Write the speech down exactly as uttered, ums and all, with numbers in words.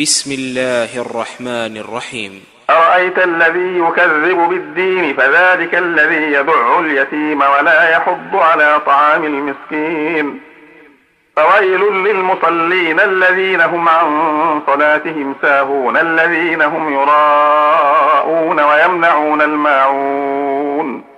بسم الله الرحمن الرحيم. أرأيت الذي يكذب بالدين فذلك الذي يدع اليتيم ولا يحض على طعام المسكين فويل للمصلين الذين هم عن صلاتهم ساهون الذين هم يراءون ويمنعون الماعون